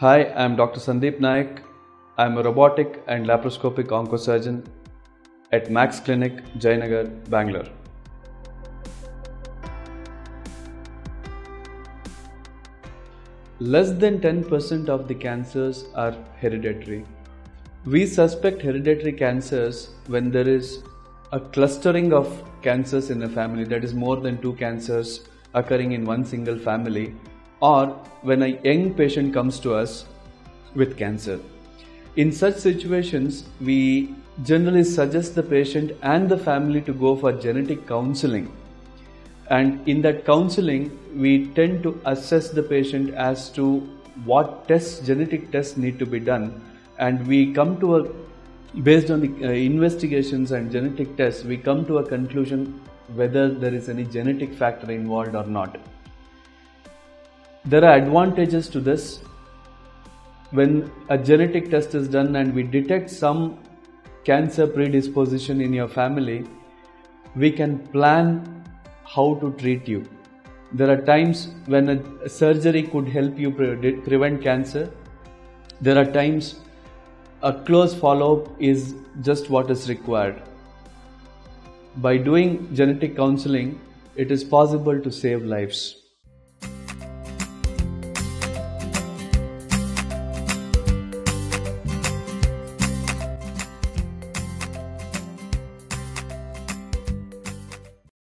Hi, I am Dr. Sandeep Nayak. I am a robotic and laparoscopic oncosurgeon at Max Clinic, Jayanagar, Bangalore. Less than 10% of the cancers are hereditary. We suspect hereditary cancers when there is a clustering of cancers in a family, that is more than 2 cancers occurring in one single family, or when a young patient comes to us with cancer. In such situations, we generally suggest the patient and the family to go for genetic counseling. And in that counseling, we tend to assess the patient as to what tests, genetic tests need to be done. And we come to based on the investigations and genetic tests, we come to a conclusion whether there is any genetic factor involved or not. There are advantages to this. When a genetic test is done and we detect some cancer predisposition in your family, we can plan how to treat you. There are times when a surgery could help you prevent cancer. There are times a close follow-up is just what is required. By doing genetic counseling, it is possible to save lives.